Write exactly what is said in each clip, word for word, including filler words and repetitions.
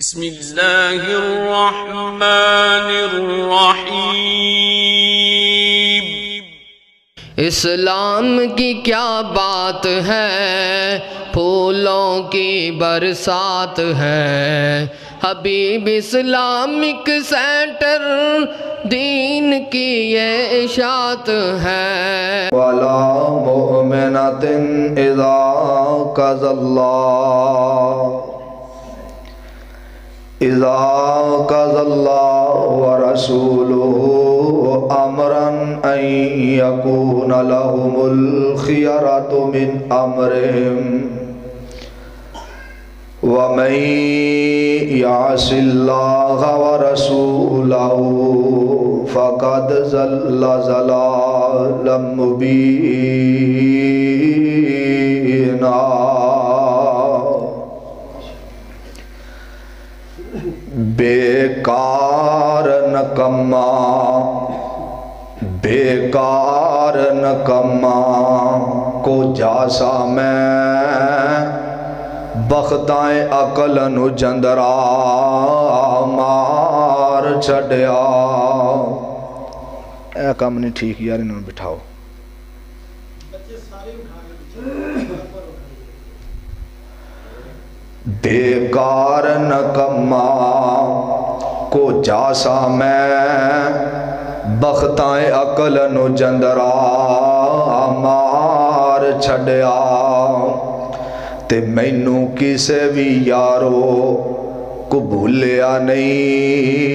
बिस्मिल्लाहिर्रहमानिर्रहीम। इस्लाम की क्या बात है, फूलों की बरसात है। हबीब इस्लामिक सेंटर दीन की ये इशात है। वला मुमिनातिन इज़ा क़ज़ल्लाह इज़ा क़ज़ल्लाहु व रसूलुहु अमरन अन यकूना लहुमुल खियरतु मिन अमरिहिम व मन यअसिल्लाह व रसूलहु फ़क़द ज़ल्ला ज़लालन मुबीना। बेकार नकम्मा बेकार नकम्मा को जासा मैं बख्ताए अकल नु जंदरा मार छड़िया। ए काम नहीं ठीक यार, इन्होंने बिठाओ। बेकार नकम्मा को जासा मैं बख्ताए अकल नु जंदरा मार छड़िया। ते मैनू किसे भी यारो को भूलिया नहीं,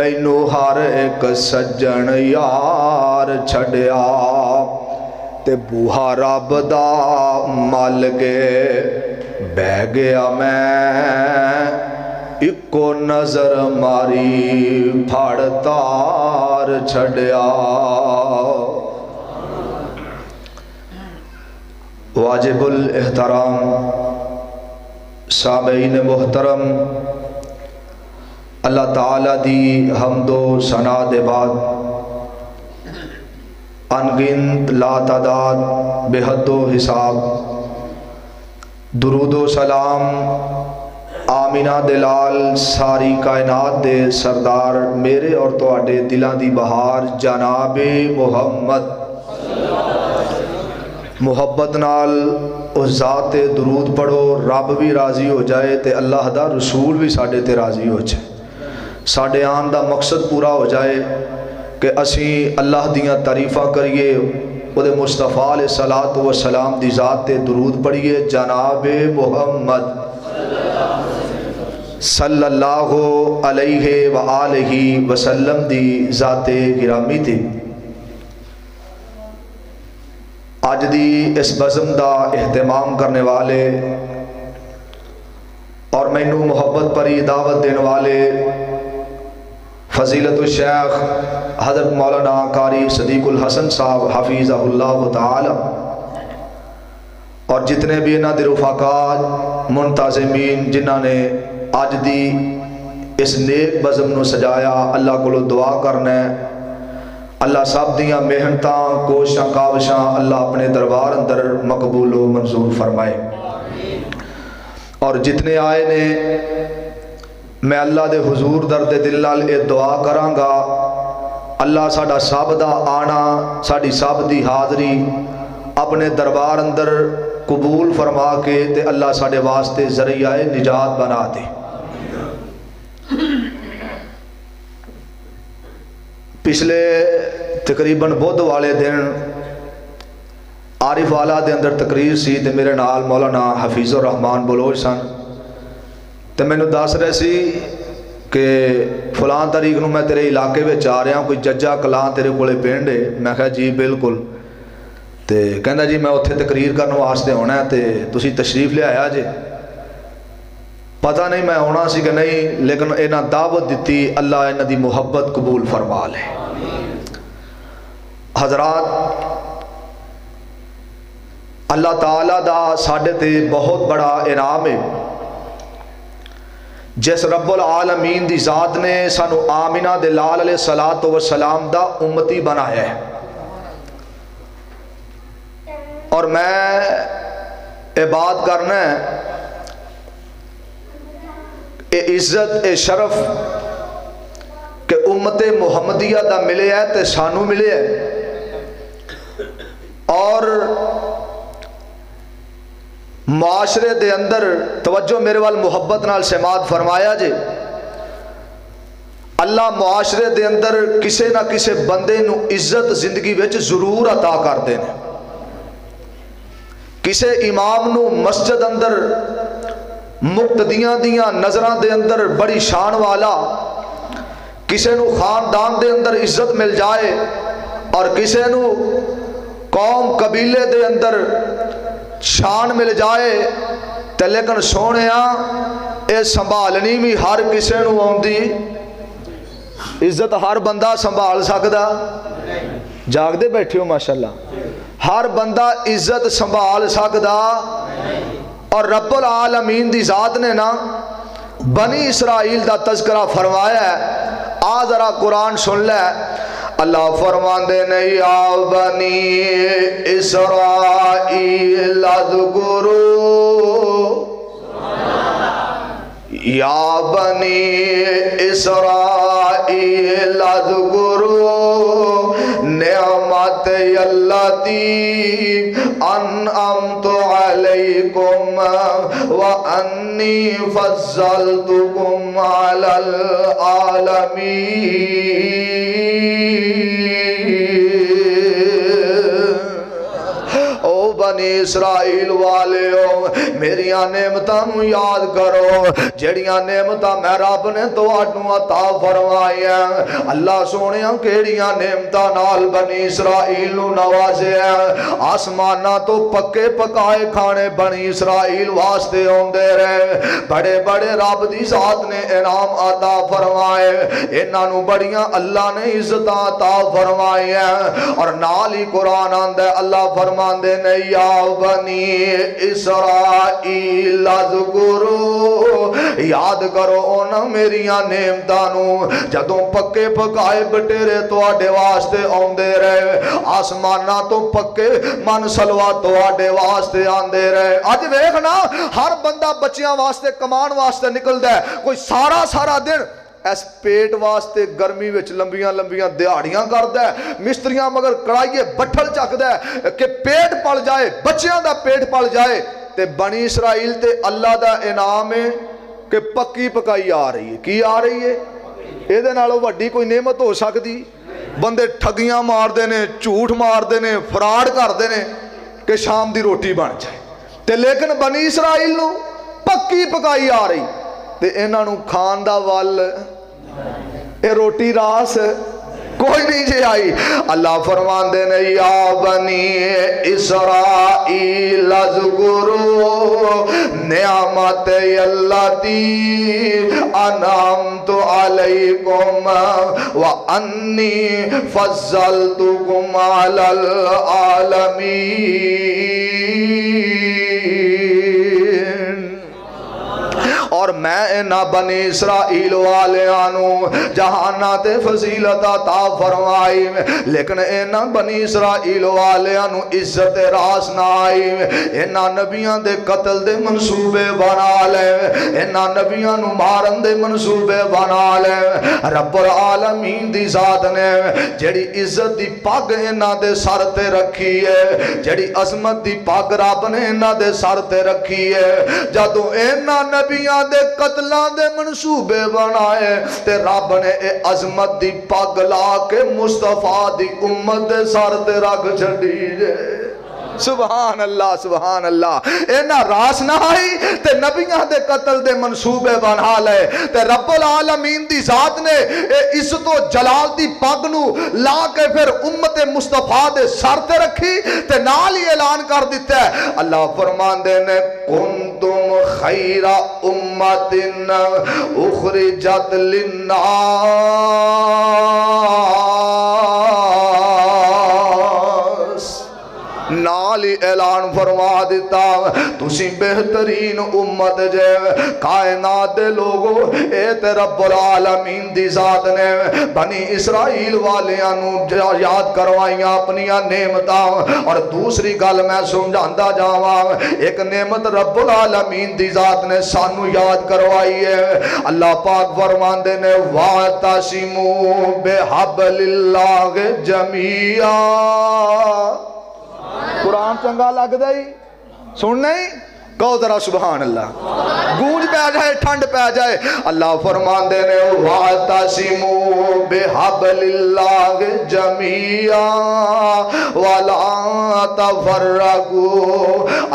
मैनू हर एक सज्जन यार छड़िया। ते बूहा रब दा मल के बह गया मैं, इको नजर मारी फाड़ तार छड़िया। वाजिबुल एहतराम सामईन मोहतरम, अल्लाह ताला दी हमदो सना दे बाद अनगिनत लातादाद बेहदो हिसाब दुरूदो सलाम आमिना दिलाल सारी कायनात दे सरदार मेरे और तुहाडे दिलां दी बहार जनाबे मुहम्मद। मुहब्बत नाल उस ज़ाते दुरूद पढ़ो, रब भी राज़ी हो जाए तो अल्लाह दा रसूल भी साढ़े ते राज़ी हो जाए। साढ़े आन का मकसद पूरा हो जाए कि असी अल्लाह दियाँ तारीफा करिए, उहदे मुस्तफ़ा अलैहिस्सलात व सलाम दी ज़ात ते दुरूद पढ़िए जनाबे मुहम्मद सल्लल्लाहु अलैहि व आलिहि वसल्लम दी ज़ात गिरामी थी। अज दी इस बज़म का अहतमाम करने वाले और मैनू मुहब्बत भरी दावत देने वाले फजीलतुल शेख हज़रत मौलाना कारी सदीकुल हसन साहब हफीज़हुल्लाह ताला और जितने भी इन्हां दे रुफाकात मुंतज़मीन जिन्हां ने अज दी इस नेक बज़म नू सजाया, अल्लाह कोलों दुआ करना है अल्लाह सब दियां मेहनतां कोशां काविशां अल्लाह अपने दरबार अंदर मकबूल व मंजूर फरमाए। और जितने आए ने मैं अल्लाह दे हुजूर दर्दे दिल नाल ये दुआ करांगा अल्लाह साडा सब दा आना साडी सब दी हाज़री अपने दरबार अंदर कबूल फरमा के ते अल्लाह साडे वास्ते ज़रियाए निजात बना दे। पिछले तकरीबन बुध वाले दिन आरिफ वाला दे अंदर तकरीर सी ते मेरे नाल मौलाना हफीज़ुर रहमान बलोच सन, तो मैंने दस रहे सी कि फलां तारीख को मैं तेरे इलाके में आ रहा, कोई जज्जा कलां तेरे कोले पिंड है। मैं कहा जी बिल्कुल, तो कहना जी मैं उत्थे तकरीर करने वास्ते आना है, तो तुसी तशरीफ लियाया जे। पता नहीं मैं आना सी कि नहीं, लेकिन इन्हां दावत दिती, अल्लाह इन्हां दी मुहब्बत कबूल फरमा ले। हजरात अल्लाह ताला दा साडे ते बहुत बड़ा इनाम है, जिस रब्बुल आलमीन दी ज़ात ने सानू आमिना दे लाल अलैहि सलातो व सलाम दा उम्मती बनाया है। और मैं ये बात करना है ए इज्जत ए शरफ के उम्मत मुहम्मदिया दा मिले है ते सानू मिले है। और माशरे दे अंदर तवज्जो मेरे वाल मुहब्बत नाल समात फरमाया जे अल्लाह माशरे दे अंदर किसी ना किसी बंदे नू इज्जत जिंदगी विच जरूर अता करदे ने। किसी इमाम नू मस्जिद अंदर मुक्तदियां दियां नजरां दे अंदर बड़ी शान वाला, किसी नू खानदान दे अंदर इज्जत मिल जाए और किसी नू कौम कबीले दे अंदर शान मिल जाए, ते लेकिन सोने ये संभालनी भी हर किसी नू आउंदी, इज्जत हर बंदा संभाल सकदा। जागदे बैठे हो माशाल्लाह, हर बंदा इज्जत संभाल सकदा। और रब्बुल आलमीन दी जात ने ना बनी इसराइल दा तज़करा फरमाया है। आ जरा कुरान सुन ले, अल्लाह फरमांदे ने आओ बनी इसराइल अज़कुरू या बनी इसराइल अज़कुरू निअमत यल्लती अनअमतु अलैकुम व अन्नी फज़्ज़लतुकुम अलल आलमीन। ओ बनी इसराइल वालेओ, मेरिया नेमतां नूं याद करो जड़िया नेमतां मैं रब ने तुहानूं अता फरमाईया। अल्लाह सोने केड़िया नेमतां नाल बनी इसराइल नूं नवाज़िया। आसमाना तो पक्के पकाए खाने बनी इसराइल वास्ते आउंदे रहे। बड़े बड़े रब दी ज़ात ने इनाम अता फरमाए, इन्हां नूं बड़िया अल्लाह ने इज़्ज़तां अता फरमाईया। और नाल ही कुरान आंदा अल्लाह फरमांदे ने या बनी इसराइल याद करो उन्हां मेरिया नेमतां नूं जदों पक्के पकाए बटेरे तुहाडे वास्ते आउंदे रहे। आसमानां तो पक्के मनसलवा तुहाडे वास्ते आंदे रहे। अज वेखना हर बंदा बच्चियां वास्ते कमान वास्ते निकलदा है, कोई सारा सारा दिन इस पेट वास्ते गर्मी में लंबिया लंबिया दिहाड़ियां करता है, मिस्त्रियां मगर कड़ाइए बठल चकदा है कि पेट पल जाए, बच्चों का पेट पल जाए। ते बनी इसराइल ते अल्लाह दा इनाम है कि पक्की पकाई आ रही है। की आ रही है? एदे नालों वड्डी कोई नेमत हो सकती? बंदे ठगियां मारते हैं, झूठ मारते हैं, फराड करते हैं कि शाम की रोटी बन जाए, ते लेकिन बनी इसराइल नूं पक्की पकाई आ रही, ते इन्हां नूं खान दा वल ए रोटी रास कोई नहीं जे आई। अल्लाह फरमांदे ने या बनी इसराइल अज़कुरू निअमत यल्लती अनअमतु अलैकुम व अन्नी फज़्ज़लतुकुम अलल आलमीन। और मैं इन्हां बनी इसराइल वालियां नूं जहाना ते फजीलत अता फरमाई, लेकिन इन्हां बनी इसराइल वालियां नूं इज्जत रास ना आई। इन्हां नबियां दे कतल दे मनसूबे बना ले, इन्हां नबियां नूं मारन दे मनसूबे बना ले। रब्बुल आलमीन दी ज़ात ने जिहड़ी इज्जत दी पग इन्हां दे सर ते रखी है, जिहड़ी अज़मत दी पग रब ने इन्हां दे सर ते रखी है, जदों इन्हां नबियां दे कतलां दे मनसूबे बनाए ते रब ने ए अज़मत दी पग ला के मुस्तफा दी उम्मत दे सर ते रख छड्डी जे। सुभान अल्लाह सुभान अल्लाह। इन्हां रास ना आई ते नबियां दे कतल दे मनसूबे बना ले, ते रब्बुल आलमीन दी ज़ात ने ए इज़्ज़त और जलाल दी पग नूं ला के फिर उम्मत मुस्तफा दे सर ते रखी, ते नाल ही ऐलान कर दिता है। अल्लाह फरमांदे ने कुंतुम खैरा उम्मतिन उखरिजत लिन्नास, नाल अली ऐलान फरमा दिता तुसी बेहतरीन उम्मत जे कायनात दे लोगो ए ते रब्बुल आलमीन दी जात ने बनी इसराइल वालियां नू याद करवाइयां अपनियां नेमतां। और दूसरी गल मैं समझांदा जावां, एक नेमत रब्बुल आलमीन दी जात ने सानू याद करवाई है। अल्लाह पाक फरमांदे ने वातासिमू बेहबलिल्लाह जमीया। कुरान चंगा लगता ही सुनना ही कहो जरा सुभान अल्लाह, गूंज पै जाए ठंड पै जाए। अल्लाह फरमांदे ने वातासिमू बिहबलिल्लाह जमीया वला तफरकू।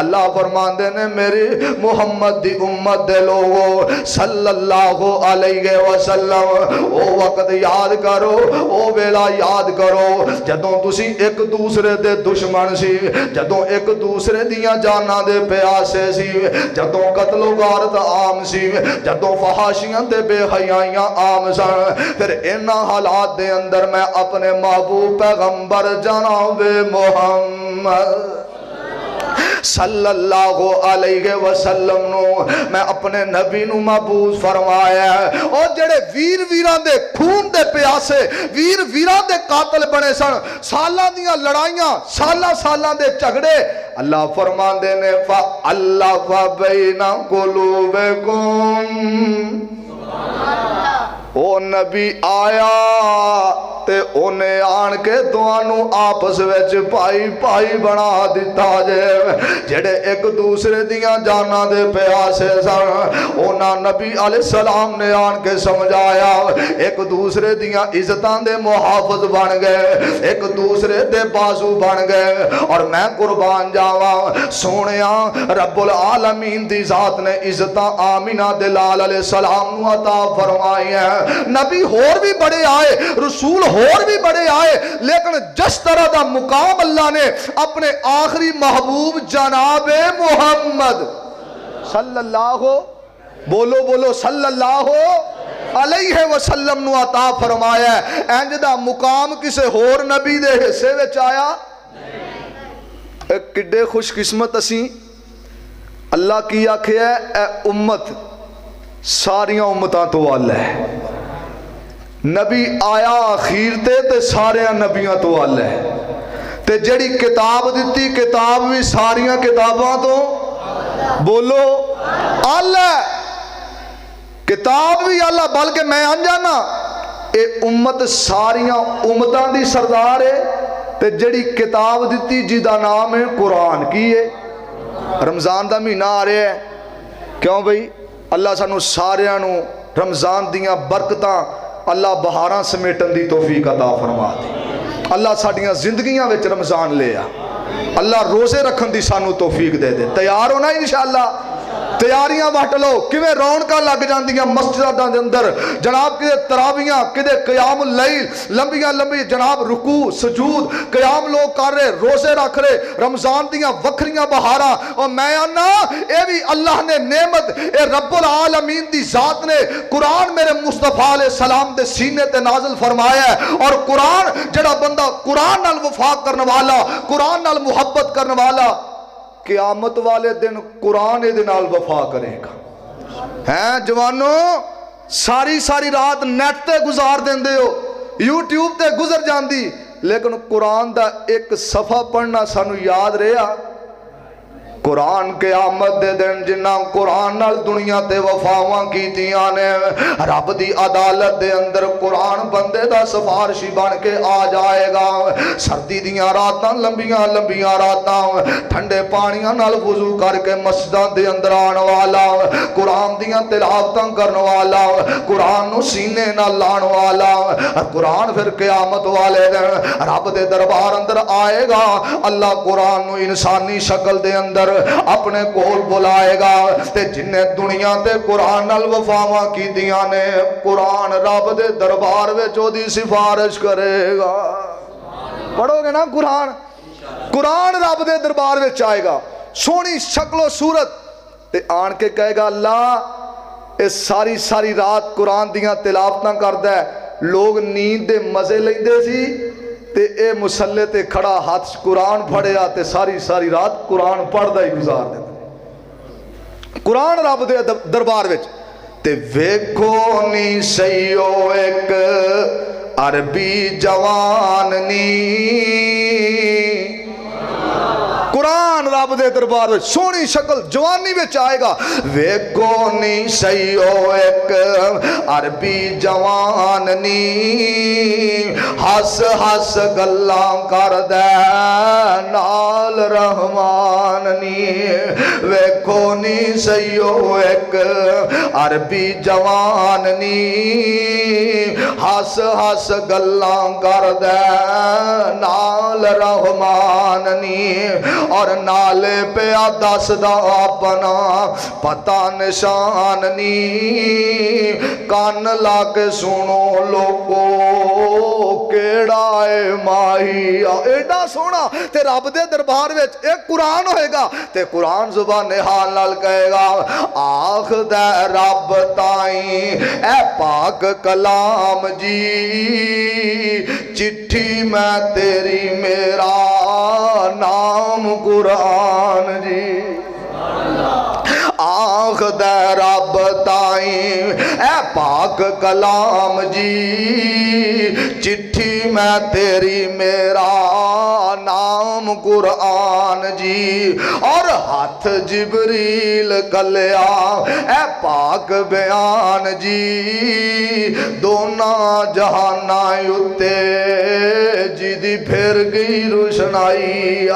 अल्लाह फरमांदे ने मेरी मुहम्मद दी उम्मत दे लोगो सल्लल्लाहु अलैहि वसल्लम वो वक्त याद करो, वो वेला याद करो जदों तुसी एक दूसरे दे दुश्मन सी, जदों एक दूसरे दियां जानां दे प्यासे, जदों कतलो गारत आम सी, जदों फहाशियां ते बेहयाइयां आम सन। फिर इन्हां हालात दे अंदर मैं अपने महबूब पैगंबर जनाबे मोहम्मद सल्लल्लाहु अलैहि वसल्लम नो मैं अपने नबी नु महबूज फरमाया। और जेड़े वीर वीरां दे खून दे प्यासे, वीर वीरां दे कातल बने सन, सालां दियां लड़ाइयां, सालां सालां दे झगड़े, अल्लाह फरमांदे ने फा अल्लाह फा बैना कुलूबकुम। ओ नबी आया ते उन्हें आन के दोनों आपस में भाई भाई बना दिता जे जेडे एक दूसरे दियां जाना दे प्यासे सन। ओना नबी अलैहिस्सलाम ने आन के समझाया, एक दूसरे दियां इज्जतां दे मुहाफिज बन गए, एक दूसरे दे बाजू बन गए। और मैं कुर्बान जावा सोनिया रब्बुल आलमीन दी जात ने इज्जतां आमिना दे लाल अलैहिस्सलाम नू अता फरमाई है। नबी होर भी बड़े आए, रसूल होर भी बड़े आए, लेकिन जिस तरह का मुकाम अल्लाह ने अपने आखिरी महबूब जनाबे मोहम्मद सल्लल्लाहु बोलो बोलो सल्लल्लाहु अलैहि वसल्लम नू अता फरमाया, इंज दा मुकाम किसी होर नबी दे हिस्से विच आया। किड्डे खुशकिस्मत असी, अल्लाह की आखिया ऐ उम्मत सारियां उम्मतां तो अल है। नबी आया अखीर ते ते सारिया नबियां तो अल है, ते जड़ी किताब दिती किताब भी सारिया किताबां तो बोलो अल है, किताब भी अल है। बल्कि मैं अनजाना ये उम्मत सारिया उम्मतां दी सरदार है, ते जड़ी किताब दिती जिदा नाम है कुरान की है। रमज़ान दा महीना आ रहा है, क्यों बई अल्लाह सानू सारियां नू रमज़ान दियां बरकतां अल्लाह बहारां समेटन की तौफीक अता फरमा दे। अल्लाह साडियां जिंदगियां विच रमज़ान ले आ, अल्लाह रोज़े रखन दी सानू तौफीक दे दे। तैयार होना इंशाअल्लाह, तैयारियां वट लो, किवें रौनकां लग जांदियां मस्जिदां दे अंदर जनाब, किदे तरावियां, किदे क़ियामुल लैल, लंबियां लंबी जनाब रुकू सुजूद क़ियाम लोग कर रहे, रोज़े रख रहे, रमज़ान दियां वखरियां बहारां। और मैं आना यह भी अल्लाह ने नेमत, ये रब्बुल आलमीन दी ज़ात ने कुरान मेरे मुस्तफ़ा अलैहिस्सलाम दे सीने ते नाज़िल फरमाया। और कुरान जिहड़ा बंदा कुरान नाल वफाक करने वाला, कुरान नाल मुहब्बत करने वाला क़यामत वाले दिन कुरान दे नाल वफा करेगा। है जवानों, सारी सारी रात नैट ते गुजार देंदे हो, यूट्यूब ते गुजर जाती, लेकिन कुरान दा एक सफ़ा पढ़ना सानू याद रहा। कुरान क़यामत दे दिन जिन्ना कुरान नाल दुनिया ते वफावां कीतियां ने, रब दी अदालत दे अंदर कुरान बंदे दा सिफारशी बन के आ जाएगा। सर्दी दियां रातां लंबियां लंबियां रातां ठंडे पानियां नाल वुज़ू करके मस्जिदां दे अंदर आने वाला, कुरान दियां तिलावतां करने वाला, कुरान नू सीने नाल लाण वाला कुरान फिर क़यामत वाले दिन रब दे दरबार अंदर आएगा। अल्लाह कुरान नू इंसानी शक्ल दे अंदर अपने कोल बुलाएगा। ते जिन्ने दुनिया ते कुरान नाल वफावां कीतियां ने कुरान रब दे दरबार विच ओदी सिफारिश करेगा। पढ़ोगे ना कुरान, कुरान रब दे दरबार विच आएगा सोहनी शक्लो सूरत, ते आन के कहेगा अल्लाह ये सारी सारी रात कुरान दियां तिलावतां करदा है, लोग नींद दे मजे लैंदे सी, ते ए मुसल्ले ते खड़ा हाथ कुरान फड़िया ते सारी सारी रात कुरान पढ़दा ही गुजार देता। कुरान रब दे दरबार विच ते वेखो नी सईओ एक अरबी जवान नी कुरान रब दे दरबार में सोहनी शक्ल जवानी विच आएगा। वेखो नी सही ओ एक अरबी जवान नी हस हस गल्लां करदा नाल रहमान नी। वेखो नी सही ओ एक अरबी जवान नी हस हस गल्लां करदा नाल रहमान नी। और नाले पे दसदा अपना पता निशान नी। कान ला के सुनो लोगो केड़ा है माही एडा सोना ते रब दे दरबार विच एक कुरान होएगा ते कुरान जुबाने हाल नाल कहेगा आखदा रब ताई ए पाक कलाम जी चिट्ठी मैं तेरी मेरा नाम कुरान जी। आखदा रब ताई ए पाक कलाम जी चिट्ठी मैं तेरी मेरा नाम कुरान जी। और हाथ जिबरील कलिया ए पाक बयान जी दोना जहाना उत्ते जिदी फिर गई रोशनाई।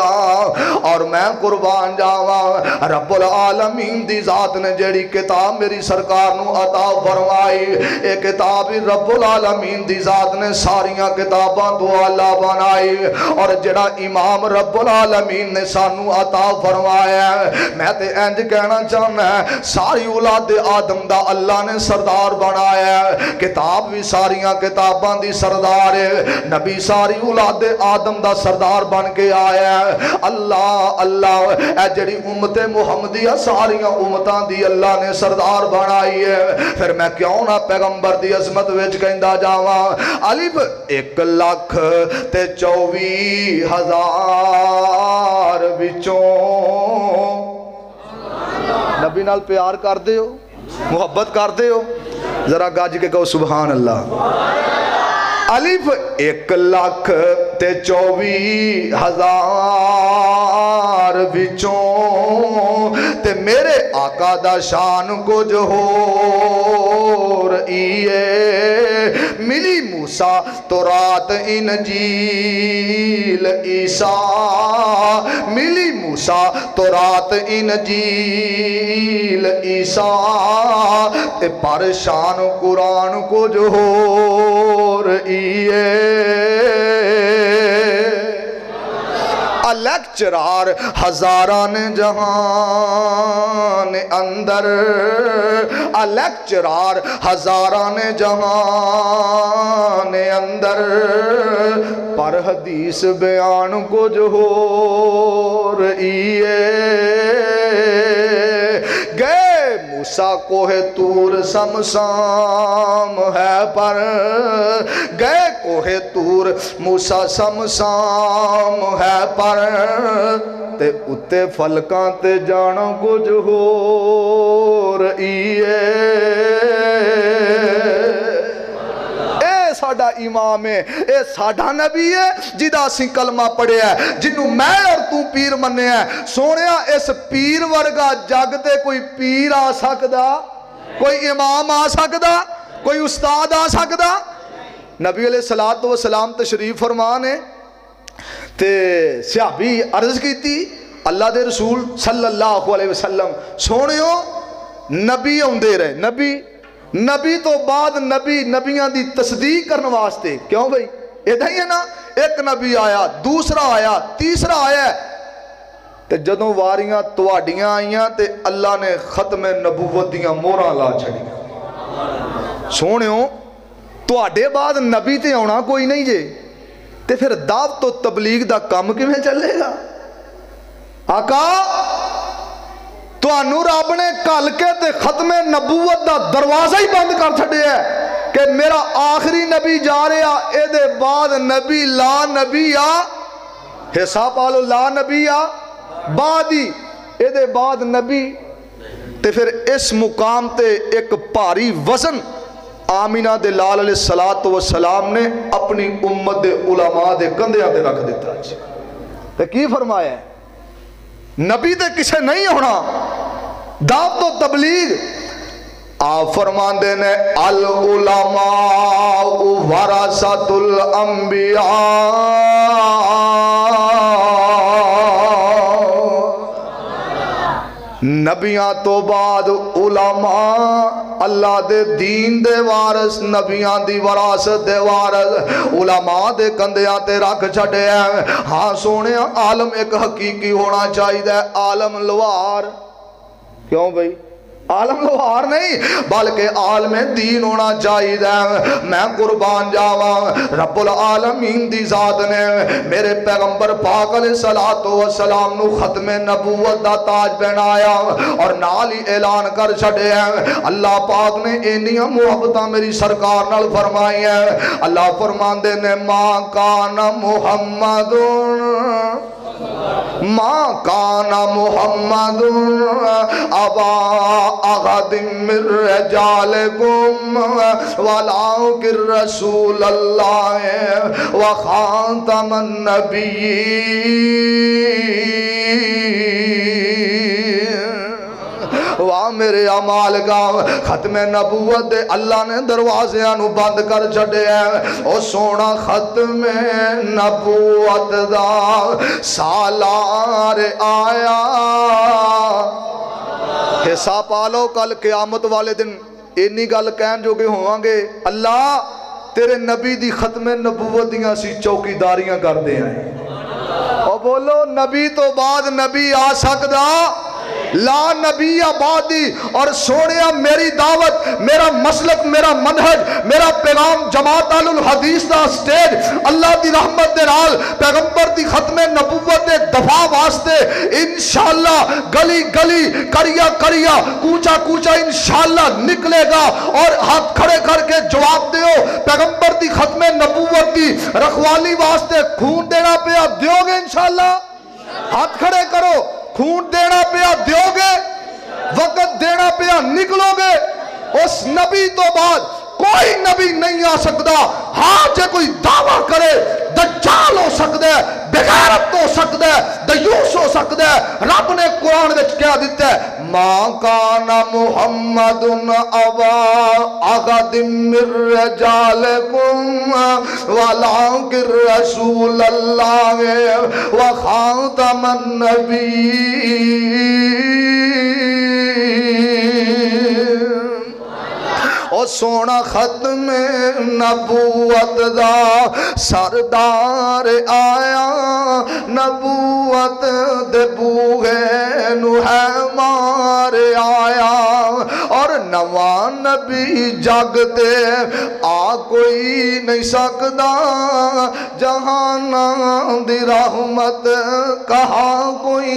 और मैं कुर्बान जावा रब्बुल आलमीन दी जात ने जड़ी किताब मेरी सरकार नू अता फरमाई ये किताब ही रब्बुल आलमीन दी जात ने सारिया किताबां तो आला बनाई। और जड़ा इमाम रब्बुल आलमीन ने सानू अता फरमाया मैं ते इंज कहना चाहना सारी औलाद आदम दा अल्लाह ने सरदार बनाया। किताब भी सारिया किताबां दी सरदार है नबी सारी औलाद आदम दा सरदार बन के आया। अल्लाह अल्लाह ए जड़ी उम्मत मुहम्मदिया सारिया उम्मतां दी अल्लाह ने सरदार बनाई है। फिर मैं क्यों ना पैगंबर दी अजमत विच कहंदा जावां अलिफ एक लाख ते चौबी हजार विचों नबी नाल प्यार कर दे हो मुहब्बत कर दे हो जरा गज के कहो सुभान अल्लाह। अलिफ एक लाख ते चौबी हजार विचों ते मेरे आका दा शान कुछ होर इए मिली मूसा तौरात इंजील ईसा मिली मूसा तौरात इंजील ईसा ते पर शान कुरान कुछ होर इए। लेक्चरार हजारा ने जहान अंदर लेक्चरार हजारा ने जहान अंदर पर हदीस बयान कुछ होर इए। गए मूसा कोहे तूर समसाम है पर गए कोहे तूर मूसा समसाम है पर ते उत्ते फलकां ते जानो कुछ होर इए। साडा इमाम है ये साडा नबी है जिदा असी कलमा पढ़िया जिन्हों मैं और तू पीर मन्ने सोनिया इस पीर वर्गा जग ते कोई पीर आ सकदा कोई इमाम आ सकदा कोई उस्ताद आ सकदा। नबी अलैहि सलातो वसलाम तशरीफ फरमान है ते सहाबी अर्ज की अल्लाह दे रसूल सल्लल्लाहु अलैहि वसल्लम सोनियो नबी आउंदे रहे नबी नबी तो बाद नबी नबियां दी तस्दीक करने वास्ते क्यों भाई इदा ही है ना एक नबी आया दूसरा आया तीसरा आया ते जदों वारियां तुहाडियां आईयां ते अल्लाह ने खत्मे नबूवत दीयां मोहरां ला छड़ियां। सुनियो तुहाडे बाद नबी ते आना कोई नहीं जे ते फिर दावत तो तबलीग दा काम किवें चलेगा। आका तो रब ने कल के ते खत्मे नबूवत दा दरवाजा ही बंद कर छड़िया कि मेरा आखिरी नबी जा रहा, ए बाद नबी ला नबी आ, हिस्सा पा लो ला नबी आ बाद ही ए बाद नबी। तो फिर इस मुकाम ते एक भारी वजन आमिना दे लाल अलैहिस्सलात व सलाम ने अपनी उम्मत दे उलमा दे कंधे ते रख दिता। तो की फरमाया नबी ते किसे नहीं होना, दाव तो तबलीग। आप फरमांदे ने अल उलमा वरासतुल अंबिया, नबियां तो बाद उलमा अल्लाह दे दीन दे वारस, नबियां दी वरासत दे वारस उलमा दे कंधियां ते रख छड़े। हाँ सोने आलम एक हकीकी होना चाहिए, आलम लुहार क्यों भाई, आलम लोहार नहीं बल्कि आलम दीन होना चाहिए। मैं कुर्बान जावा रब्बुल आलमीन दी जात ने मेरे पैगंबर पाक अलैहिस्सलातो वस्सलाम नू खत्मे नबूवत दा ताज पहनाया और नाल ही ऐलान कर छड़े हैं। अल्लाह पाक ने इनियां मुहब्बतां मेरी सरकार नाल फरमाई है। अल्लाह फरमांदे ने मां काना मुहम्मदुन मां काना मुहम्मदुन अबा अहदिम मिर रिजालिकुम वलाकिर रसूलल्लाह व खातमन नबिय्यीन। वाह मेरे अमाल का खत्मे नबूवत अल्लाह ने दरवाज़ियां नू बंद कर छड़े है। और सोना खत्मे नबूवत दा सालार आया, हिस्सा पा लो कल क्यामत वाले दिन इन्नी गल कहन जोगे होवांगे अल्लाह तेरे नबी दी खत्मे नबूवत दियां सी चौकीदारियां करदे आए। और बोलो नबी तो बाद नबी आ सकदा ला नबी आबादी। और सोनिया मेरी दावत, मेरा मसलक, मेरा मनहज, मेरा पैगाम जमात अल हदीस दा स्टेज अल्लाह दी रहमत दे नाल पैगंबर दी खत्मे नबूवत दे दफा वास्ते इंशाअल्लाह गली गली करिया करिया कूचा कूचा इंशाअल्लाह निकलेगा। और हाथ खड़े करके जवाब दो पैगंबर दी खत्मे नबूवत दी रखवाली वास्ते खून देना पिया दोगे इंशाअल्लाह, हाथ खड़े करो, खून देना पिया दोगे, वक्त देना पिया निकलोगे। उस नबी तो बाद कोई नबी नहीं आ सकता। हाँ जो कोई दावा करे दज्जाल हो सकता है, बेगैरत हो सकता है, दयूस हो सकता है। रब ने कुरान में क्या दिता है, मां काना मुहम्मदुन अबा अहदिम मिर रिजालिकुम वलाकिर रसूलल्लाह व खातमन नबिय्यीन। और सोना खत्म नबूवत दा सरदार आया, नबूवत दे बूहे नू है मार आया। और नवा नबी जगते आ कोई नहीं सकदा, जहाना दी रहमत कहा कोई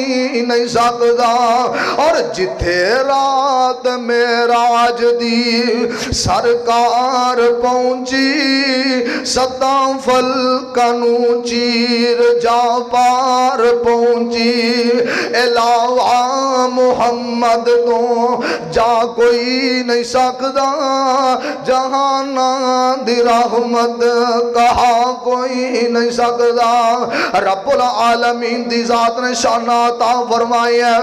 नहीं सकदा। और जिथे रात मेराज दी सरकार पहुंची, सदा फल कनू चीर जा पार पहुंची, इलावा मुहम्मद तो जा कोई नहीं सकदा, जहाना दी रहमत कहा कोई नहीं सकदा। रब्बुल आलमीन दी जात ने शानात फरमाई है,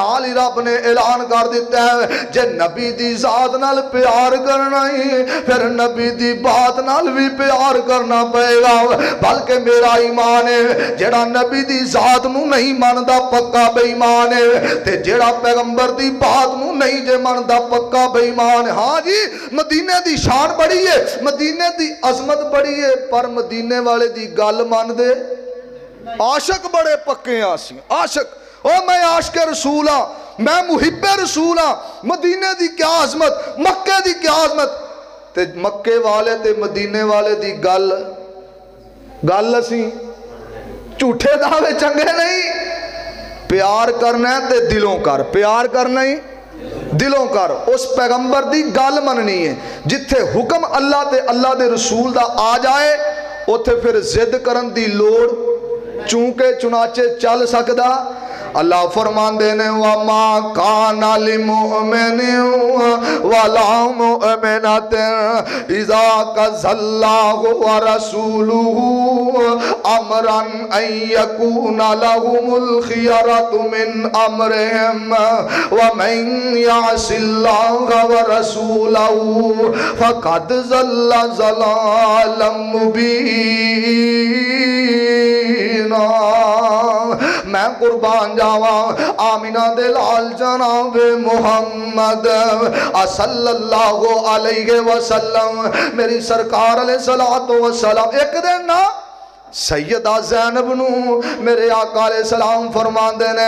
नाल ही रब ने ऐलान कर दिता है जे नबी दी जात नाल प्यार करना ही फिर नबी दी बात नाल भी प्यार करना पएगा। बल्कि मेरा ईमान है जेड़ा नबी दी जात नू नहीं मानदा पक्का बेईमान है, ते जेड़ा पैगंबर दी बात नू नहीं जे मानदा पक्का बेईमान। हाँ जी मदीने दी शान बड़ी है, मदीने दी अजमत बड़ी है, पर मदीने वाले दी गल मान दे आशक बड़े पक्के आसी आशक। ओ मैं आशक रसूल हाँ, मैं मुहिब्बे रसूल हाँ, मदीने की क्या आजमत, मक्के की क्या आजमत। ते मक्के वाले ते मदीने वाले की गल गल असी झूठे दावे चंगे नहीं। प्यार करना ते दिलों कर, प्यार करना ही दिलों कर उस पैगंबर की गल मननी है। जिथे हुक्म अल्लाह ते अल्लाह दे रसूल दा आ जाए उथे फिर जिद करन दी लोड़ चूंके चुनाचे चल सकदा। अल्लाह फरमांदे ने वा मा काना लिल मुमिन वला मुमिनत इज़ा क़ज़ल्लाहु व रसूलुहु अमरन अन यकूना लहुमुल खियरतु मिन अमरिहिम व मन यअसिल्लाह व रसूलहु फ़क़द ज़ल्ला ज़लालन मुबीना। मैं कुर्बान जावा आमिना दे लाल जनाब मुहम्मद सल्लल्लाहु अलैहि वसल्लम मेरी सरकार अलैहि सलातो वसलाम। एक दिन ना सैयदा जैनब नू मेरे आका अलैहि सलाम फरमांदे ने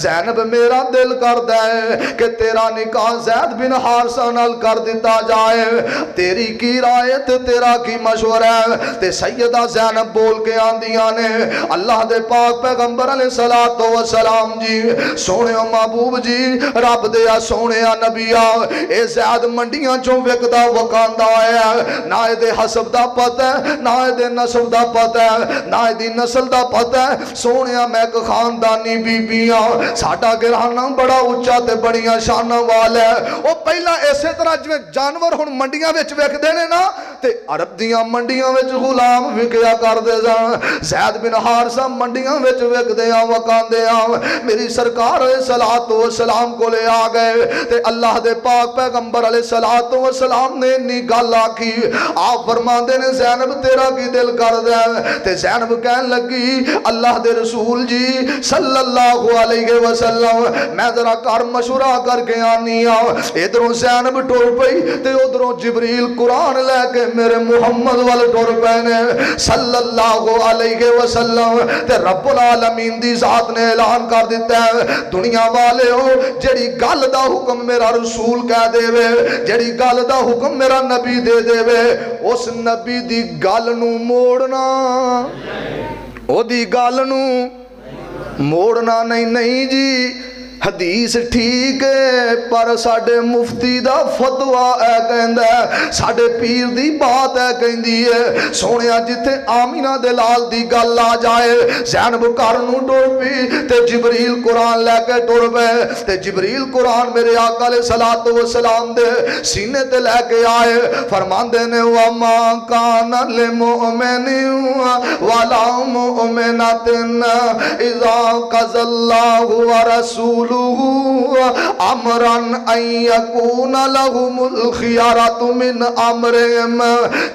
जैनब मेरा दिल करदा है कि तेरा निकाह ज़ैद बिन हारसा नाल कर दिता जाए, तेरी की राय ते तेरा की मशवरा है। ते सैयदा जैनब बोल के आंदियां ने अल्लाह दे पाक पैगंबर अलैहि सलातो वसलाम जी सोहणे महबूब जी रब दे आ सोहणे नबीआ ए ज़ैद मंडियां चों विकदा वकांदा है, ना इहदे हसब दा पता है ना इहदे नसब दा पता है ना दी नस्ल दा पता है। सोहणिया मैं एक खानदानी बीबियां साडा घराना बड़ा उच्चा ते बड़ियां शानां वाला है। ओ पहला इसे तरह जिवें जानवर हुण मंडियां विच विकदे ने ना ते अरब दियां मंडियां विच गुलाम विकिया करदे सन। ज़ैद बिन हारसा मंडियां विच विकदे आ वकांदे आ मेरी सरकार सलात व सलाम कोले आ गए ते अल्लाह दे पाक पैगंबर अलैहि सलात व सलाम ने इन्नी गल आखी आप फरमांदे ने ज़ैनब तेरा की दिल करदा है। ते ज़ैनब कहन लगी अल्लाह दे रसूल जी सल्लल्लाहु अलैहि वसल्लम मैं जरा कर मशवरा करके आनी आ। इधरों ज़ैनब टुर पई ते उधरों जिब्रील कुरान लैके मेरे मुहम्मद वाल टुर पए ने सल्लल्लाहु अलैहि वसल्लम। ते रब्बुल आलमीन दी ज़ात ने ऐलान कर दिता है दुनिया वाले हो जिहड़ी गल दा हुक्म मेरा रसूल कह देवे जिहड़ी गल दा हुक्म मेरा नबी दे देवे उस नबी दी गल नूं मोड़ना ओदी गल नूं मोड़ना नहीं नहीं जी। हदीस ठीक है पर साढ़े मुफ्ती दा फतवा ऐ कहंदा है साढ़े पीर दी बात ऐ कहंदी है। सोहणिया जिथे आमीना दे लाल दी गल आ जाए ज़ैनब घर नूं टुर पई ते जिब्रील कुरान लैके टुर पए ते जिब्रील कुरान मेरे आका अलैहि सलातो व सलाम दे सीने ते लैके आए। फरमांदे ने वा मा काना लिल मुमिनिन वला मुमिनतिन इज़ा क़ज़ल्लाहु व रसूलुहु अमरन अन यकूना लहुमुल खियरतु मिन अमरिहिम।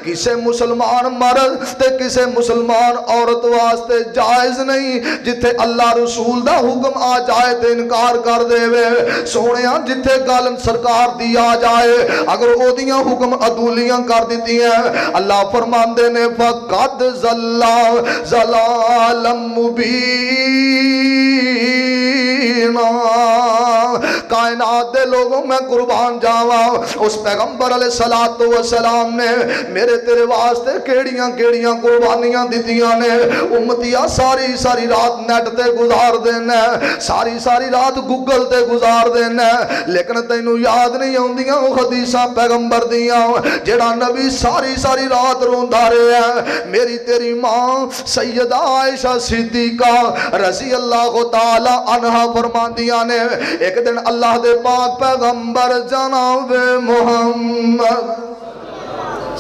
किसी मुसलमान मर्द ते किसी मुसलमान औरत वास्ते जायज़ नहीं जिथे अल्लाह रसूल दा हुक्म आ जाए ते इनकार कर देवे। सोहणिया जिथे गल सरकार दी आ जाए अगर ओदियां हुक्म अदूलियां कर दित्तियां अल्लाह फरमांदे ने फ़क़द ज़ल्ला ज़लालन मुबीना। कायनात दे लोगों मैं कुर्बान जावा उस पैगंबर अलैहि सलातो व सलाम ने मेरे तेरे वास्ते केड़ियां केड़ियां कुर्बानियां दित्तियां ने। उम्मतिया सारी सारी रात नेट ते गुजार देना सारी सारी रात गूगल ते गुजार देना लेकिन तैनू याद नहीं आउंदियां ओह हदीसां पैगंबर दियां जेड़ा नबी सारी सारी रात रोंदा रहा है। मेरी तेरी मां सैयदा आयशा सिद्दीका रज़ी अल्लाहु तआला अन्हा फरमांदियां ने एक दिन अल्लाह दे पाक पैगंबर जनाब मुहम्मद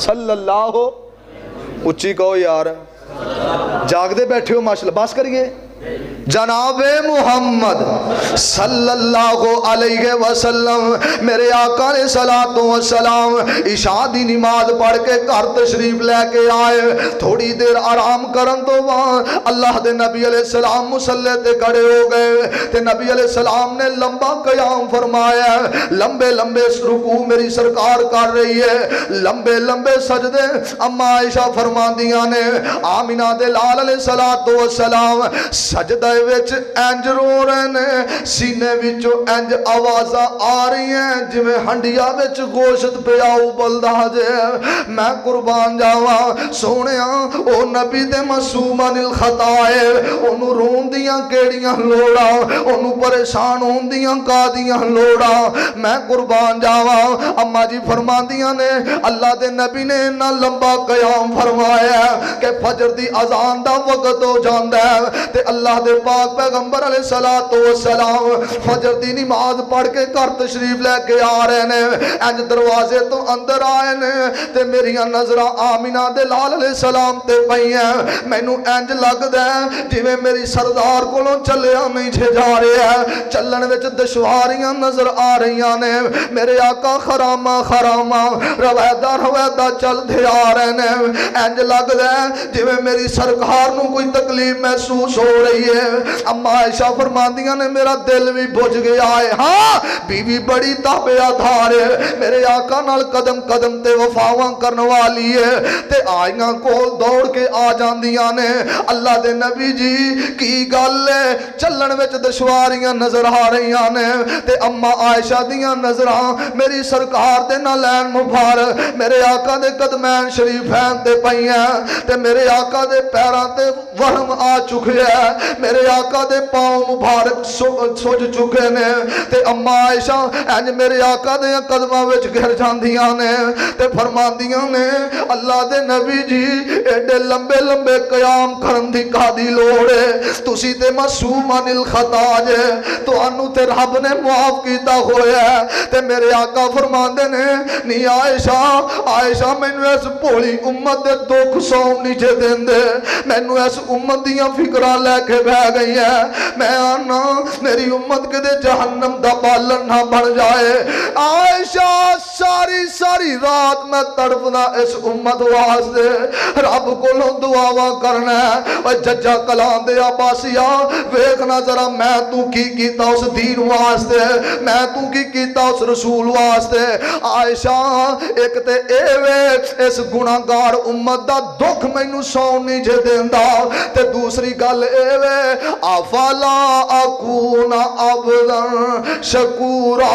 सल्लल्लाहु उच्ची कहो यार जागदे बैठे हो माशाल्लाह बस करिए जनाबे मुहम्मद सल्लल्लाहु अलैहि वसल्लम मेरे आका ने सलातो व सलाम इशा दी नमाज पढ़ के घर तशरीफ लैके आए। थोड़ी देर आराम करन तो बाद अल्लाह दे नबी अलैहि सलाम मुसल्ले ते खड़े हो गए ते नबी अलैहि सलाम ने लंबा कयाम फरमाया लंबे लंबे रुकू मेरी सरकार कर रही है लंबे लंबे सजदे। अम्मा आयशा फरमांदियां ने आमिना दे लाल अलैहि सलातो व सलाम सजदा विच इंज रो रहे हैं, सीने विचों इंज आवाजा आ रही हैं जिवें हंडिया विच गोश्त पिया उबलदा जे। मैं कुर्बान जावा सोहणिया ओ नबी दे मासूमान अल खताए, ओनू रोण दियां केड़ियां लोड़ा, ओनू परेशान होण दियां कादियां लोड़ा। मैं कुर्बान जावा अम्मा जी फरमांदियां ने अल्लाह दे नबी ने इन्ना लंबा कयाम फरमाया कि फजर दी अजान दा वक्त हो जांदा है ते अल्लाह दे पाक पैगंबर अलैहिस्सलातो वस्सलाम फजर दी नमाज पढ़ के घर तशरीफ लेके आ रहे ने। इंज दरवाजे तो अंदर आए ने ते मेरियां नजरां आमिना दे लाल अलैहिस्सलाम ते पईयां। मैनूं इंज लगदा है जिवें मेरी सरदार कोलों चलिया नहीं छे जा रहा है, चलण विच दुश्वारियां नजर आ रहियां ने। मेरे आका खरामा खरामा रवैदा रवैदा चलदे आ रहे ने। इंज लगदा है जिवें मेरी सरकार नूं कोई तकलीफ महसूस हो रही है। अम्मा आयशा फरमांदियां ने मेरा दिल भी बुझ गया है। हाँ बीवी बड़ी ताबेदार है, मेरे आका नाल कदम कदम ते वफावां करन वाली है ते आइयां कोल दौड़ के आ जांदियां ने। अल्लाह दे नबी जी की गल है, चलण विच दुश्वारियां नजर आ रहियां ने ते अम्मा आयशा दियां नजरां मेरी सरकार दे नाल लैन मुबारक मेरे आका दे कदमैन शरीफैन ते पईयां ते मेरे आका दे पैरां ते वहम आ चुके है, मेरे आका दे पांव मुबारक सुज चुके ने ते अम्मा आयशा इंज मेरे आका दे कदमां विच गिर जांदियां ने ते फरमांदियां ने अल्लाह दे नबी जी एडे लंबे लंबे कयाम करन दी कादी लोड़ है, तुसी ते मासूमान अल खता जे, तुहानू ते रब ने माफ कीता होया है। ते मेरे आका फरमांदे ने नी आयशा आयशा मैनू इस भोली उम्मत दे दुख सौं नीचे देंदे, मैनू इस उम्मत दियां फिकरां लैके बह गई है, मैं आना मेरी उम्मत किते जहन्नम दा बालन ना बन जाए। आयशा सारी सारी रात मैं तड़पना इस उम्मत वास्ते, रब कोलों दुआवां करना है। ओ जज्जा कलाम दे आबासिया वेखना जरा मैं तू की कीता उस दीन वास्ते, मैं तू की कीता उस रसूल वास्ते। आयशा एक ते ए वे इस गुनाहगार उम्मत दा दुख मैनू सौन नहीं जे देंदा ते दूसरी गल ए वे आफाला अकूना अब्दन शकूरा।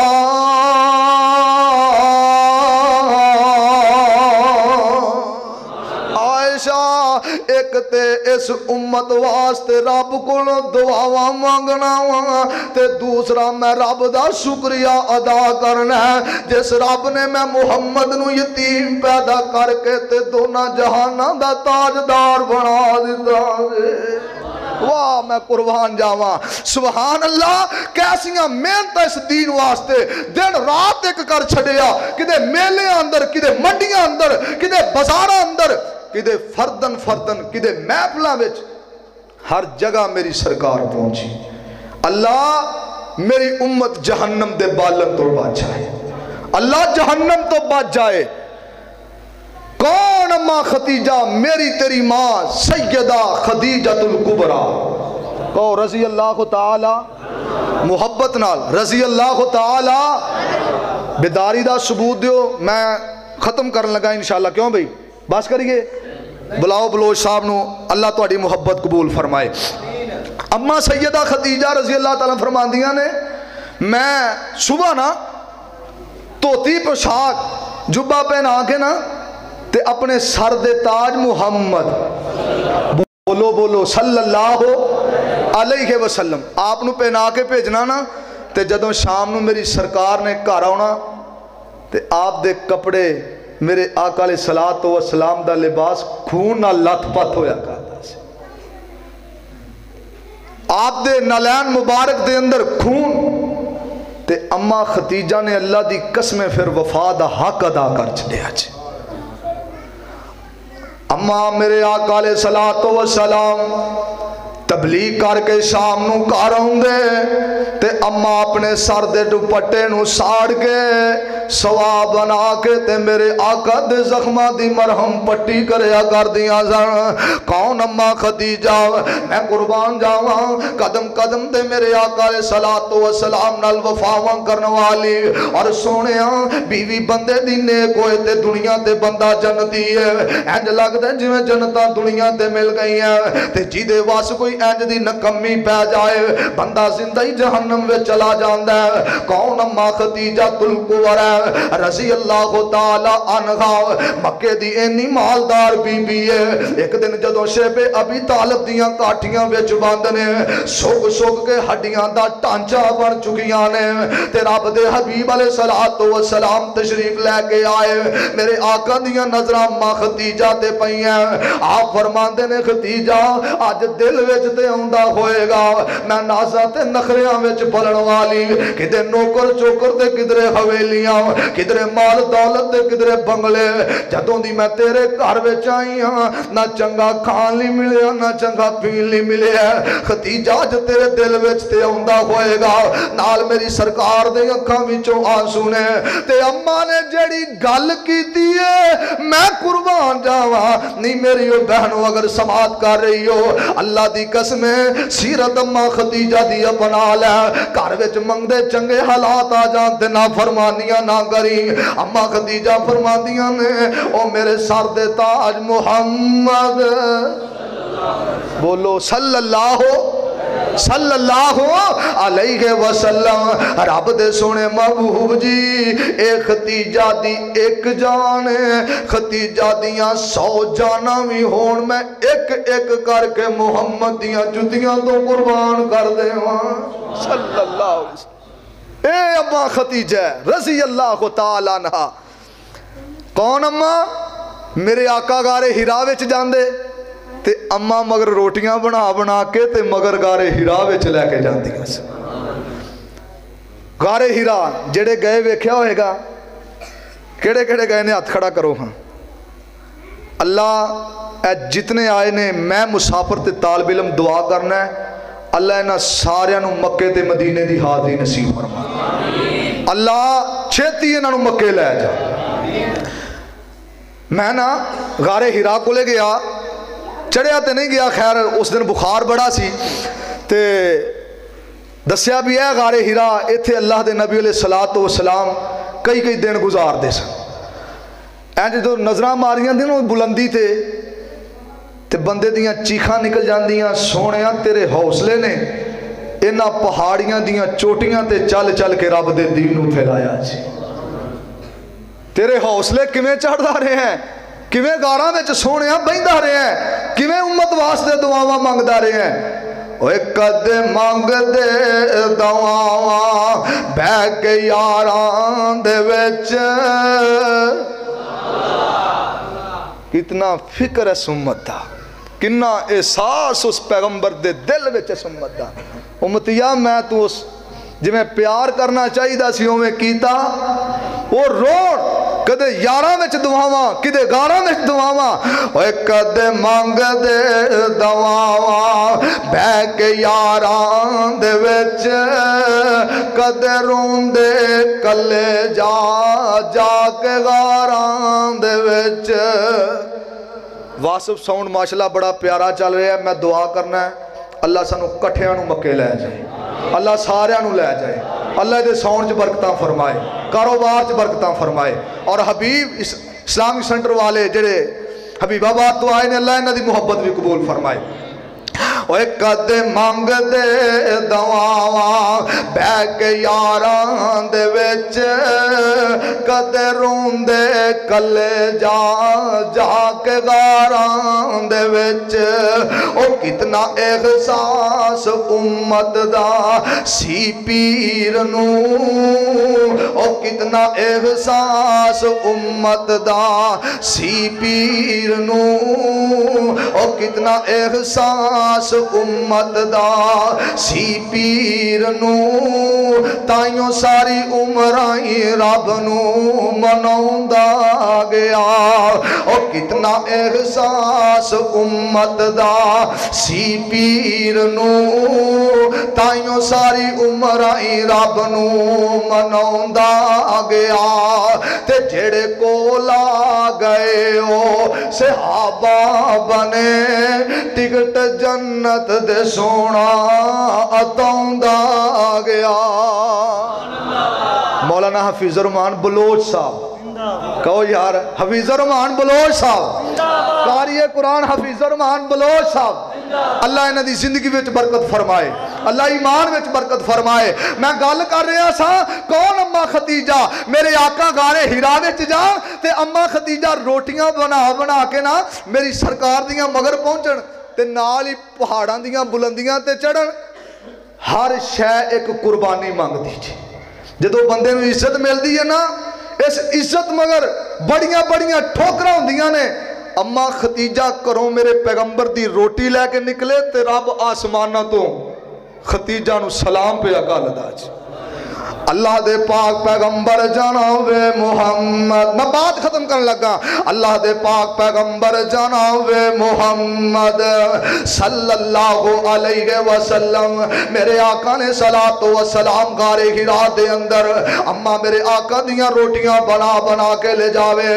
एक ते इस उम्मत वास्ते रब कोलों दुआवा मंगना वा ते दूसरा मैं रब दा शुक्रिया अदा करना है जिस रब ने मैं मुहम्मद नूं यतीम पैदा करके ते दोनों जहाना दा ताजदार बना दिता। वाह मैं कुर्बान जावा सुभान अल्लाह, कैसिया मेहनत इस दीन वास्ते दिन रात एक कर छड़िया, किदे मेले अंदर किदे मंडिया अंदर किदे बाजारा अंदर किदे फर्दन फर्दन किदे महफलों में हर जगह मेरी सरकार पहुंची। अल्लाह मेरी उम्मत जहन्नम दे बालन तो बच जाए, अल्लाह जहन्नम तो बच जाए। कौन अम्मा खतीजा मेरी तेरी माँ सैयदा खदीजतुल कुबरा को रजी अल्लाह ताला मुहब्बत नाल रजी अल्लाह ताला। बेदारी दा सबूत दियो, मैं खत्म करन लगा इंशाल्लाह। क्यों भाई बस करिए, बुलाओ बलोच साहब नू, अल्लाह तुहाडी मुहब्बत कबूल फरमाए। अम्मा सैयदा खदीजा रजी अल्लाह तआला फरमांदियां ने मैं सुबह ना धोती पोशाक जुब्बा पहना के ना ते अपने सर दे ताज मुहम्मद बोलो बोलो सल्लल्लाहु अलैहि वसल्लम आप नू पहना के भेजना ना ते जदों शाम नू मेरी सरकार ने घर आना ते आप दे कपड़े मेरे आका अलैहि सलातो व सलाम दा लिबास खून नाल लथपथ होया करदा सी, आप दे नालैन मुबारक दे अंदर खून ते अम्मा खतीजा ने अल्लाह दी कसमें फिर वफा दा हक अदा कर छड्या जी। अम्मा मेरे आका अलैहि सलातो व सलाम तबलीग करके शाम नू घर आउंदे ते अम्मा अपने सर दे दुपट्टे नू साड़ के सवाब बना के ते मेरे आका दे जख्मा दी मरहम पट्टी करया कर दिया सन। कौन अम्मा खदीजा, मैं कुर्बान जावा कदम कदम ते मेरे आका ने सलातो वसलाम नाल वफावा करने वाली। और सोनिया बीवी बंदे दी नेक होए ते दुनिया ते बंदा जन्नती है। इंज लगदा जिवें जन्नतां दुनिया ते मिल गई है ते जिदे वास कोई इंज दी नकमी पै जाए बंदा जिंदा ही जहन्नम में चला जांदा है। कौन अम्मा खदीजा तुलकुवर रज़ी अल्लाह ताला अनहा मक्के दी इन्नी मालदार बीबी है। एक दिन जदों शेबे अभी तालब दियां काठियां विच बंद ने सुग सुग के हड्डियां दा ढांचा बन चुकियां ने ते रब दे हबीब अलैहिस्सलातु वस्सलाम तशरीफ लैके आए। मेरे आका दियां नजरां मां खदीजा ते पईयां। आप फरमांदे ने खदीजा अज दिल विच ते आउंदा होएगा मैं नाज़ां ते नखरियां विच पलण वाली, किधे नौकर चोकर ते किधरे हवेलियां, किधरे माल दौलत ते किधरे बंगले। जदों दी मैं तेरे घर विच आई हां ना चंगा खाण लई मिलिया ना चंगा पीण लई मिलिया। खदीजा अज तेरे दिल विच ते आउंदा होएगा। नाल मेरी सरकार दे अखां विचों आंसू ने ते अम्मा ने जिहड़ी गल कीती है मैं कुर्बान जावां नी। मेरी ओ बहनों अगर समात कर रही हो अल्लाह दी कसम है सीरत अम्मा खदीजा दी अपना लै। घर विच मंगदे चंगे हालात आ जाण ते ना फरमानियां ना करी। अम्मा खदीजा फरमांदियां ने ओ मेरे सर दे ताज मुहम्मद बोलो सल्लल्लाहु सल्लल्लाहु अलैहि वसल्लम। रब दे सोने महबूब जी ए खदीजा दी एक जान खदीजा दियां सौ जाना भी होण मैं एक एक करके मुहम्मद दियां जुतियां तो कुर्बान कर देवां सल्लल्लाहु अलैहि वसल्लम। ए अम्मा खदीजा रज़ी अल्लाह ताला अन्हा। कौन अम्मा? मेरे आका गारे हिरा विच जांदे ते अम्मा मगर रोटियां बना बना के ते मगर गारे हिरा विच लैके जांदियां सी। गारे हिरा जेड़े गए वेख्या होएगा केड़े केड़े गए ने हथ खड़ा करो हाँ। अल्लाह ए जितने आए ने मैं मुसाफिर ते तालिब इल्म दुआ करना है अल्लाह इन्हां सारियां नूं मक्के ते मदीने दी हाज़री नसीब फरमा। अल्लाह छेती इन्हां नूं मक्के लै जा। मैं ना गारे हिरा कोले गया चढ़िया तो नहीं गया, खैर उस दिन बुखार बड़ा सी ते दस्या भी है गारे हिरा इत्थे अल्लाह दे नबी अलैहि सलातो वसलाम कई कई दिन गुजारते सन। ऐ जो नजर मारियां दिन बुलंदी ते ते बंदे दियां चीखां निकल जांदियां। सोहणिया तेरे हौसले ने इन्हां पहाड़ियां दियां चोटियां ते चल चल के रब दे दीन नूं फैलाया जी। तेरे हौसले किवें चढ़दा रहे हैं, किवें गारां विच सोहणिया बहिंदा रहे हैं, किवें उम्मत वास्ते दुआवां मंगदा रहे हैं। ओए कद मंगदे दुआवां बह के यारां दे विच कितना फिक्र इस उम्मत दा, किन्ना एहसास उस पैगंबर दे दिल विच इस उम्मत दा। उम्मतिया मैं तू उस जिवें प्यार करना चाहिदा सी उवें कीता। ओह रोण कदे यारां विच दुआवां कदे गारां विच दुआवां। ओए कदे मंगदे दुआवां बह के यारां दे विच कदे रोंदे कले जा जा के गारां दे विच। वासफ साउंड माशाल्लाह बड़ा प्यारा चल रहा है। मैं दुआ करना है अल्लाह सानू कट्ठियां नू मक्के लै जाए, अल्लाह सारियां नू लै जाए। अल्लाह दे साउंड च बरकतां फरमाए, कारोबार च बरकतां फरमाए। और हबीब इस, इस्लामिक सेंटर वाले जेड़े हबीबाबाद तो आए ने अल्लाह इन्हां दी मुहब्बत भी कबूल फरमाए। ओए कद मंगदे दुआवां बह के यारां दे विच कद रोंदे कले जा जा के गारां दे विच। ओ कितना एहसास उम्मत दा सी पीर नूं, ओ कितना एहसास उम्मत दा सी पीर नूं, ओ कितना एहसास उम्मत दा सी पीर नूं। ताइयों सारी उम्रां रब नूं मनाउंदा गया। ओ कितना एहसास उम्मत दा सी पीर नू, ताइयों सारी उम्र ही रब नू मनाउंदा गया। ते जेड़े कोल आ गए हो सहाबा बने, टिकट जन्नत दे सोना अताउंदा गया। मौलाना हफीजुर्रहमान बलोच साहब कहो यार, हफीजुर्रहमान बलोच साहब, कारी कुरान हफीजुर्रहमान बलोच साहब, अल्लाह इन्हां दी जिंदगी विच बरकत फरमाए, अल्लाह ईमान विच बरकत फरमाए। मैं गल कर रहा सा कौन अम्मा खतीजा, मेरे आका गारे हीरा विच जा ते अम्मा खतीजा रोटियां बना बना के ना मेरी सरकार दियां मगर पहुंचण ते नाल ही पहाड़ां दियां बुलंदियां ते चढ़न। हर शह एक कुर्बानी मंगदी जी, जदों बंदे नूं इज्जत मिलदी है ना, इस इज्जत मगर बड़िया बड़िया ठोकरां हुंदियां ने। अम्मा खतीजा करो मेरे पैगंबर दी रोटी लैके निकले ते रब आसमाना तो खतीजा नू सलाम पे अकाल दाज। अल्लाह दे पाक पैगंबर जाना वे मुहम्मद, मैं बात खत्म करने लगा। अल्लाह दे पाक पैगंबर जाना वे मुहम्मद सल्लल्लाहु अलैहि वसल्लम, मेरे आका ने सलात व सलाम गारे हिरा दे अंदर अम्मा मेरे आका दियां रोटियां बना बना के ले जावे।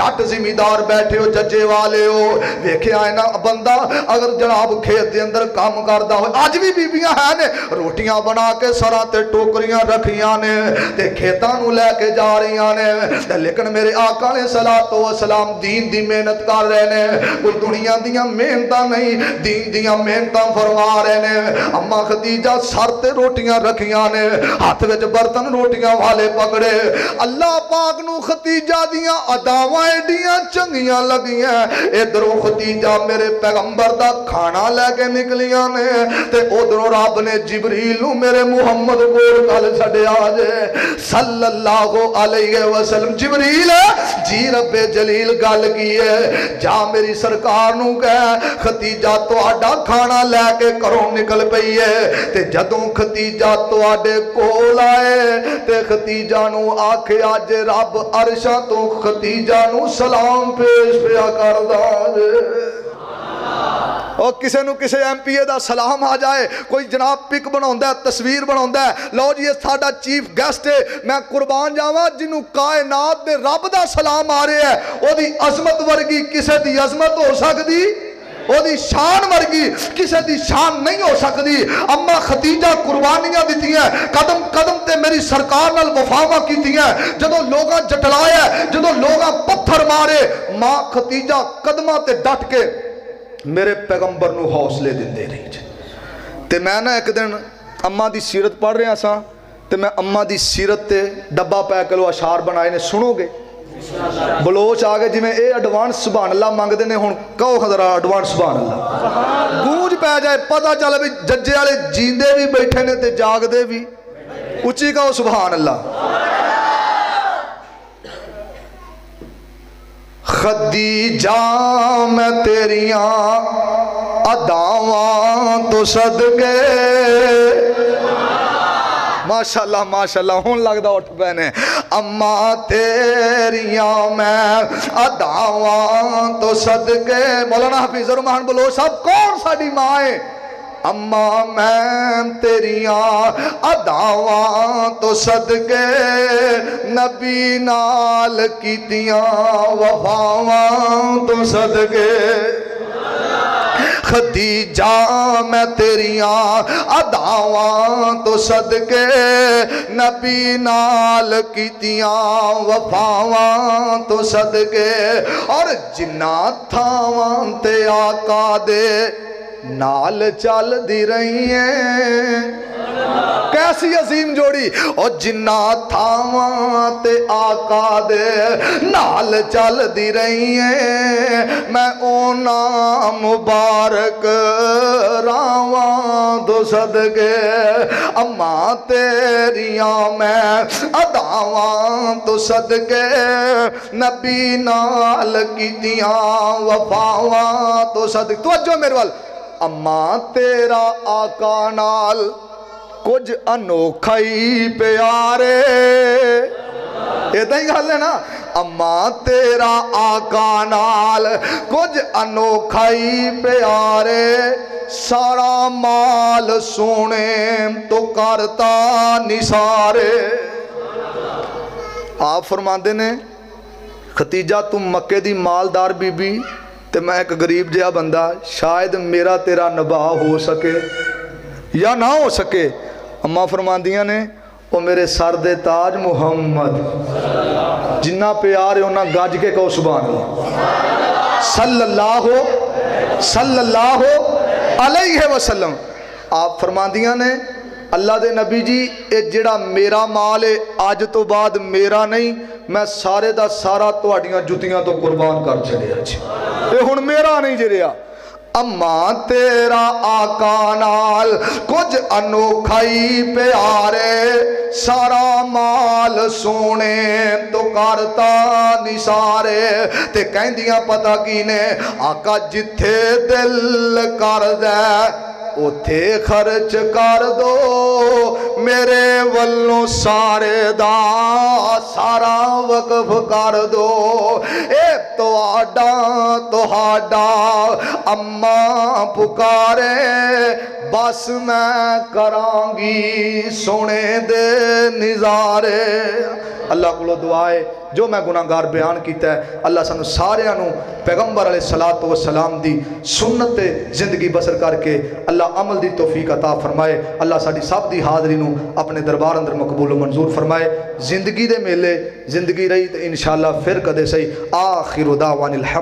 जट जिमीदार बैठे हो, जजे वाले हो, देखिया है ना बंदा अगर जनाब खेत दे अंदर काम करता हो, अज भी बीबियां है ने रोटियां बना के सरां ते टोकरियां रखियां ने ते खेतां नूं लैके जा रही ने। लेकिन मेरे आका ने सलात व सलाम दीन दी मेहनत कर रहे ने, कोई दुनिया दियां मेहनतां नहीं, दीन दियां मेहनतां फरमा रहे ने। अम्मा खदीजा सर ते रोटियां रखियां ने, हथ विच बर्तन रोटियां वाले पकड़े। अल्लाह पाक नूं खदीजा दियां अदावां एडियां चंगियां लगियां। इधरों खदीजा मेरे पैगंबर दा खाना लैके निकलियां ने ते उधरों रब ने जिबरील नूं मेरे मुहम्मद कोल गल छड्डिया जे सल्लल्लाहु अलैहि वसल्लम। जिबरील जी रब्बे जलील गल की है, जा मेरी सरकार नूं कह खदीजा तुहाडा खाना लैके घरों निकल पई है। ते जदों खदीजा तुहाडे कोल आए ते खदीजा नूं आखिया जे रब अरशां तों खदीजा नूं सलाम पेश पिया करदा जे। और किसी न किसी एम पी ए का सलाम आ जाए, कोई जनाब पिक बना, तस्वीर बना, लो जी ये साडा चीफ गैसट है, मैं कुर्बान जावा जिन्हों कायनात दे रब का सलाम आ रहा है। ओदी अजमत वर्गी किसी की अजमत हो सकती, ओदी शान वर्गी किसी की शान नहीं हो सकती। अम्मा खदीजा कुर्बानियां दी हैं, कदम कदम ते मेरी सरकार नाल वफावा की हैं। जदों लोगां जटलाया, जदों लोगां पत्थर मारे, मां खदीजा कदमां ते डट के मेरे पैगंबर नू हौसले दिंदे रही। तो मैं ना एक दिन अम्मा दी सीरत पढ़ रहा सा, तो मैं अम्मा दी सीरत ते डब्बा पैक लो अशार बनाए ने, सुनोगे बलोच आ गए जिमें यह एडवांस सुभान अल्लाह मंगते हैं। हुण कहो खतरा एडवांस सुभान अल्लाह, गूंज पै जाए, पता चले भी जज्जे वाले जींदे भी बैठे ने ते जागदे भी। उच्ची कहो सुभान अल्लाह। खदीजा मैं तेरिया अदावां तो सदके, माशाल्लाह माशाल्लाह, हुण लगदा उठ पए ने। अम्मा तेरिया मैं अदावां तो सदके, मौलाना हफीजुर्रहमान बलोच साहब, कौन साडी मां है? अम्मा मैं तेरिया अदावां तो सदके, नबी नाल कीतियां वफावां तो सदके। खदीजा मैं तेरिया अदावां तो सदके, नबी नाल कीतियां वफावां तो सदके। और जिन्ना थावां ते आका दे नाल चल दी रही है, कैसी अजीम जोड़ी। और जिन्ना थावां ते आका दे नाल चल दी रही है, मैं ओना मुबारक रावां दो सदके। अम्मा तेरिया मैं अदावां तो सदके, नबी नाल कीतियां वफावां तो सदके। तवज्जो मेरे वाल, अम्मा तेरा आका नाल कुछ अनोखा ही प्यारे, इदा ही गल है ना। अम्मा तेरा आका नाल कुछ अनोखा ही प्यारे, सारा माल सोने तो करता निसारे। आप फरमाते ने खतीजा तू मक्के दी मालदार बीबी ते मैं एक गरीब जिहा बंदा, शायद मेरा तेरा निबाह हो सके या ना हो सके। अम्मा फरमांदियां ने वो मेरे सर दे ताज मुहम्मद जिन्ना प्यार है उन्ना गज के कहो सुबहानल्लाह सल्लल्लाहु सल्लल्लाहु अलैहि वसल्लम। आप फरमांदियां ने अल्लाह दे नबी जी ये जिहड़ा मेरा माल है अज तो बाद मेरा नहीं, मैं सारे दा सारा तुहाडियां जुतियां तो कुर्बान कर छड़िया जी, ये हुण मेरा नहीं जे रिहा। अम्मा तेरा आका नाल कुछ अनोखा ही प्यारे, सारा माल सोने तो करता निसारे। ते कहंदियां पता की ने आका जिथे दिल कर दे उथे खर्च कर दो, मेरे वल्लों सारे दा सारा वकफ कर दो। ए तुहाडा तुहाडा अम्मा पुकारे, बस मैं करांगी सोने दे नज़ारे। अल्लाह कोलों दुआ है जो मैं गुनाहगार बयान किया है अल्लाह सानू सारियां नू पैगंबर अलैहि सलात व सलाम दी सुन्नत जिंदगी बसर करके अल्लाह अमल दी तौफीक अता फरमाए। अल्लाह साडी सब दी हाज़री नू अपने दरबार अंदर मकबूल व मंजूर फरमाए। जिंदगी दे मेले जिंदगी रही तो इंशाअल्लाह फिर कदे सही। आखिर दावानिल हम्द।